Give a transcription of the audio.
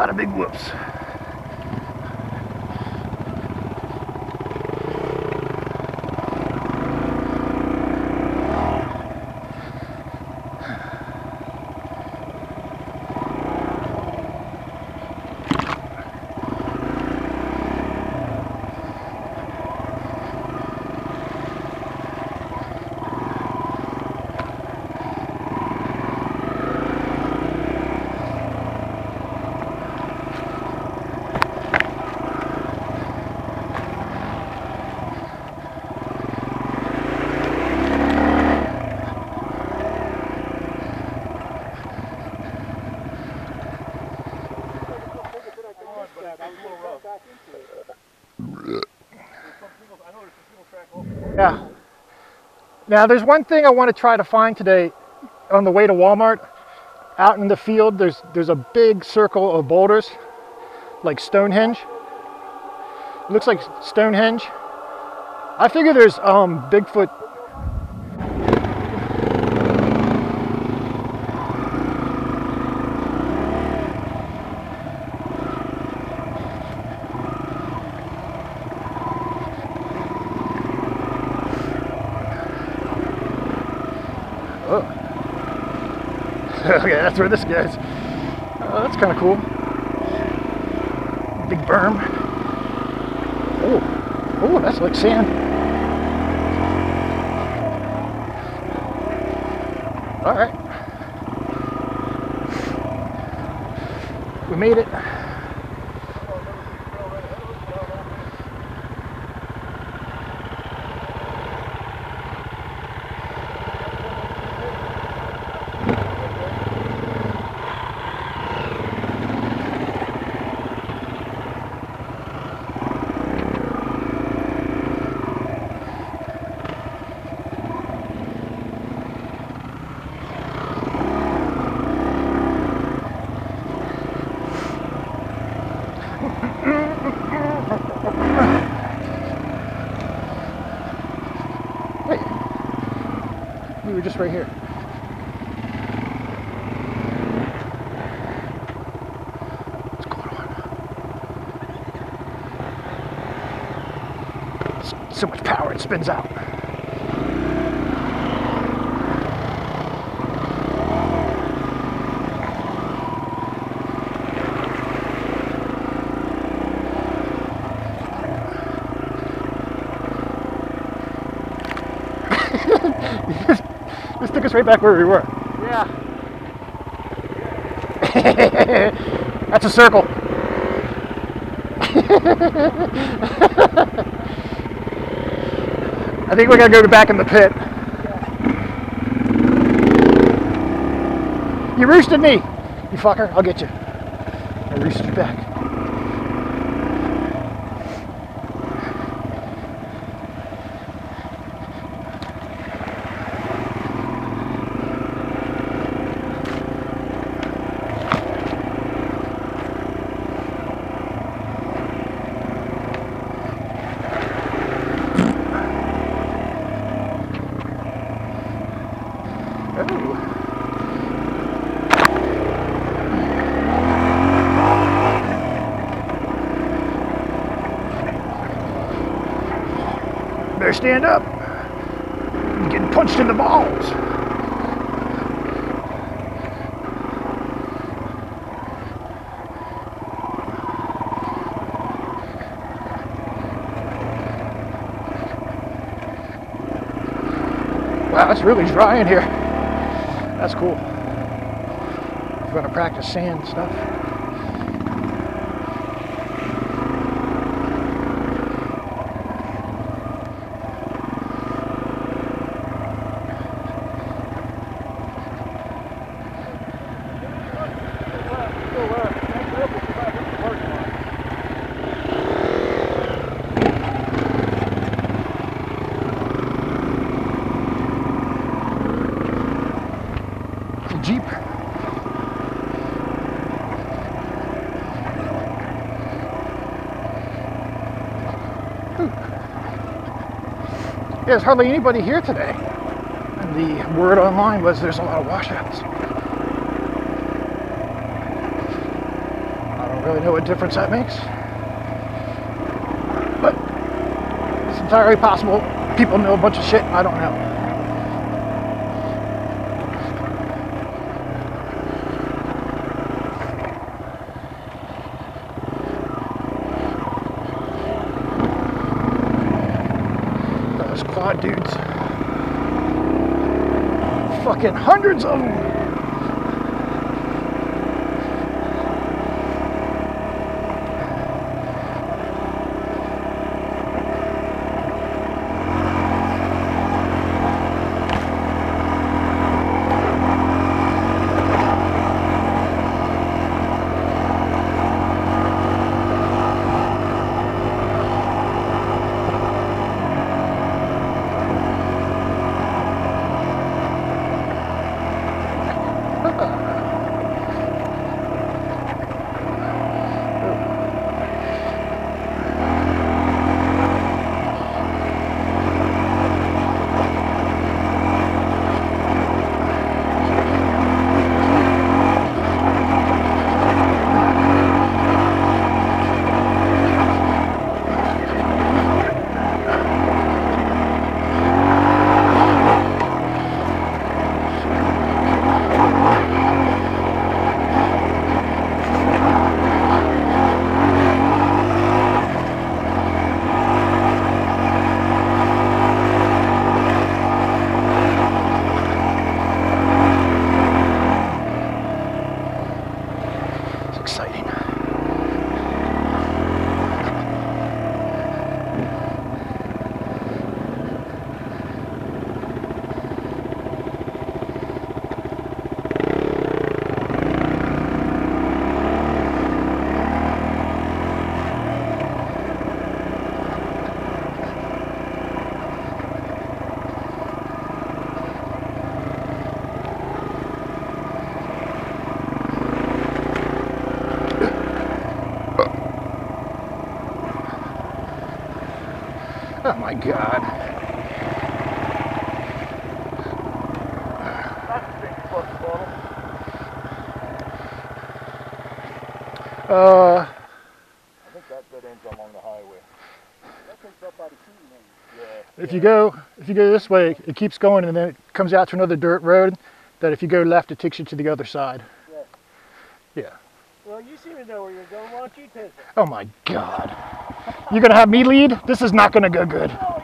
lot of big whoops. Yeah. Now there's one thing I want to try to find today on the way to Walmart. Out in the field there's a big circle of boulders like Stonehenge. It looks like Stonehenge. I figure there's Bigfoot. Okay, that's where this guy's. Oh, that's kind of cool. Big berm. Oh, oh, that's like sand. All right, we made it. We were just right here. What's going on? So much power, it spins out. This took us right back where we were. Yeah. That's a circle. I think we're going to go back in the pit. Yeah. You roosted me, you fucker. I'll get you. I roosted you back. Better stand up. I'm getting punched in the balls. Wow, that's really dry in here. That's cool. We're gonna practice sand stuff. Jeep. Yeah, there's hardly anybody here today. And the word online was there's a lot of washouts. I don't really know what difference that makes. But it's entirely possible people know a bunch of shit I don't know. Dudes, fucking hundreds of them. Oh my God. That's a big fucking bottle. I think that dead ends along the highway. That takes up by the shooting range. Yeah. If you go this way, it keeps going and then it comes out to another dirt road that if you go left it takes you to the other side. Yeah. Yeah. Well, you seem to know where you're going, why don't you take it? Oh my God. You're going to have me lead? This is not going to go good.